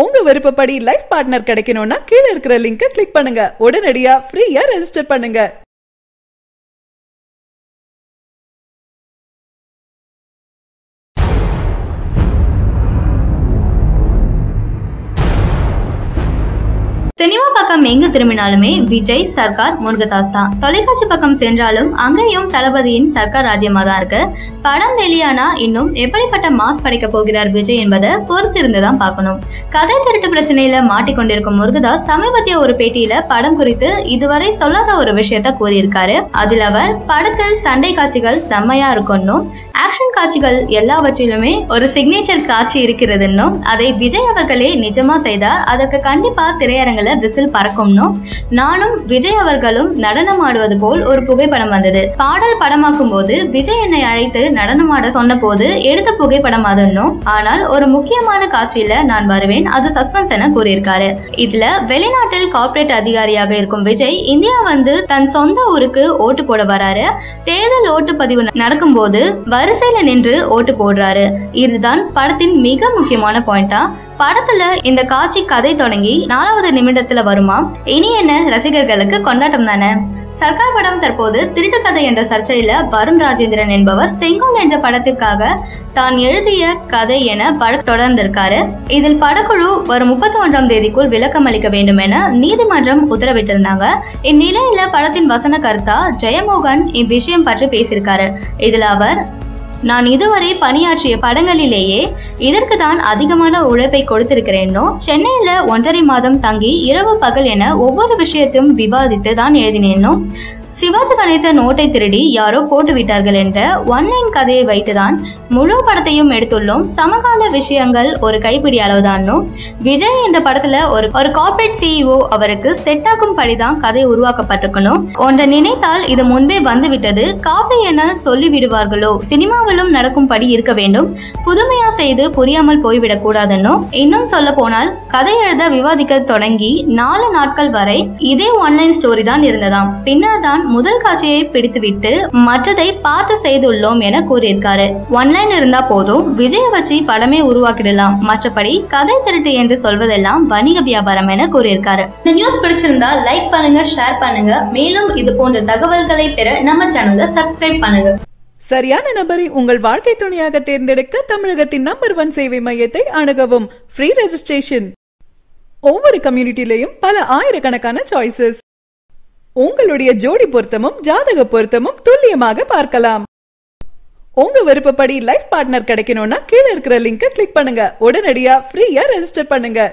உங்க விருப்பப்படி life partner கிடைக்கணும்னா கீழ இருக்கிற லிங்கை கிளிக் பண்ணுங்க. உடனடியா ஃப்ரீயா ரெஜிஸ்டர் பண்ணுங்க. சினிமா பக்கம் எங்கு திரும்பினாலுமே விஜய், சர்க்கார், முருகதாஸ் தான். தொலைக்காட்சி பக்கம் சென்றாலும் அங்கேயும் தளபதியின் சர்க்கார் ராஜ்யமா தான் இருக்கு. படம் வெளியானா இன்னும் எப்படிப்பட்ட மாஸ் படைக்க போகிறார் விஜய் என்பதை பொறுத்திருந்துதான் பார்க்கணும். கதை திருட்டு பிரச்சனையில மாட்டிக்கொண்டிருக்கும் முருகதாஸ் சமீபத்திய ஒரு பேட்டியில படம் குறித்து இதுவரை சொல்லாத ஒரு விஷயத்த கூறியிருக்காரு. அதில் அவர் படத்தில் சண்டை காட்சிகள் செம்மையா இருக்கும்னும், ஆக்ஷன் காட்சிகள் எல்லாவற்றிலுமே ஒரு சிக்னேச்சர் காட்சி இருக்கிறதுன்னு, அதை விஜய் அவர்களே நிஜமா செய்தார், அதற்கு கண்டிப்பா திரையரங்குல விசில் பறக்கும்னு, நானும் விஜய் அவர்களும் நடனம் ஆடுவது போல் ஒரு புகைப்படம் வந்தது. பாடல் படமாக்கும் போது விஜய் என்னை அழைத்து நடனமாட சொன்ன போது எடுத்த புகைப்படம் அதுன்னு, ஆனால் ஒரு முக்கியமான காட்சியில நான் வருவேன், அது சஸ்பென்ஸ் என கூறியிருக்காரு. இதுல வெளிநாட்டில் கார்ப்பரேட் அதிகாரியாக இருக்கும் விஜய் இந்தியா வந்து தன் சொந்த ஊருக்கு ஓட்டு போட வராரு. தேர்தல் ஓட்டுப்பதிவு நடக்கும் போது வரிசையில நின்று ஓட்டு போடுறாரு. இதுதான் படத்தின் மிக முக்கியமான பாயிண்டா. படத்துல இந்த காட்சி கதை தொடங்கி 4வது நிமிடத்துல வருமா? இனி என்ன, ரசிகர்களுக்கு கொண்டாட்டம் தானே. சர்க்கார் படம் தற்போது திருட்டு கதை என்ற சர்ச்சையில வருண் ராஜேந்திரன் என்பவர் செங்கோல் என்ற படத்திற்காக தான் எழுதிய கதை என படம் தொடர்ந்திருக்காரு. இதில் படக்குழு வரும் 31ஆம் தேதிக்குள் விளக்கம் அளிக்க வேண்டும் என நீதிமன்றம் உத்தரவிட்டிருந்தாங்க. இந்நிலையில படத்தின் வசன கர்த்தா ஜெயமோகன் இவ்விஷயம் பற்றி பேசியிருக்காரு. இதுல அவர், நான் இதுவரை பணியாற்றிய படங்களிலேயே இதற்கு தான் அதிகமான உழைப்பை கொடுத்திருக்கிறேனோ, சென்னையில 1.5 மாதம் தங்கி இரவு பகல் என ஒவ்வொரு விஷயத்தையும் விவாதித்து தான் எழுதினேனோ, சிவாஜி கணேசன் நோட்டை திருடி யாரோ போட்டு விட்டார்கள் என்ற ஒன்லைன் கதையை வைத்துதான் முழு படத்தையும் எடுத்துள்ளோம். சமகால விஷயங்கள் ஒரு கைப்பிடி அளவுதான். விஜய் இந்த படத்துல ஒரு கார்ப்பரேட் சிஇஓ, அவருக்கு செட் ஆகும் படிதான் கதை உருவாக்கப்பட்டிருக்கணும். ஒன்றை நினைத்தால் இது முன்பே வந்துவிட்டது, காப்பி என சொல்லி விடுவார்களோ, சினிமாவிலும் நடக்கும்படி இருக்க வேண்டும், புதுமையா செய்து புரியாமல் போய்விடக் கூடாதுன்னு. இன்னும் சொல்ல போனால் கதை எழுத விவாதிக்க தொடங்கி 4 நாட்கள் வரை இதே ஒன்லைன் ஸ்டோரி தான் இருந்ததாம். பின்னர் தான் முதல் காட்சியை பிடித்துவிட்டு மற்றதை பார்த்து செய்துள்ளோம் என கூறியிருக்காரு. ஒன்லைன் இருந்தா போதும், விஜய வச்சு படமே உருவாக்கிடலாம், மற்றபடி கதை திருட்டு என்று சொல்வதெல்லாம் வணிக வியாபாரம் என கூறியிருக்காரு. இந்த நியூஸ் பிடிச்சிருந்தா லைக் பண்ணுங்க, ஷேர் பண்ணுங்க. மேலும் இது போன்ற தகவல்களை பெற நம்ம சேனலை சப்ஸ்கிரைப் பண்ணுங்க. சரியான நபரை உங்கள் வாழ்க்கை துணையாக தேர்ந்தெடுக்க தமிழகத்தின் நம்பர் 1 சேவை மையத்தை அணுகவும். Free registration. ஒவ்வொரு கம்யூனிட்டிலையும் பல ஆயிரக்கணக்கான சாய்ஸஸ். உங்களுடைய ஜோடி பொருத்தமும் ஜாதக பொருத்தமும் துல்லியமாக பார்க்கலாம். உங்க விருப்பப்படி லைஃப் பார்ட்னர் கிடைக்கணும்னா கீழ இருக்கிற லிங்கை கிளிக் பண்ணுங்க. உடனடியா ஃப்ரீயா ரெஜிஸ்டர் பண்ணுங்க.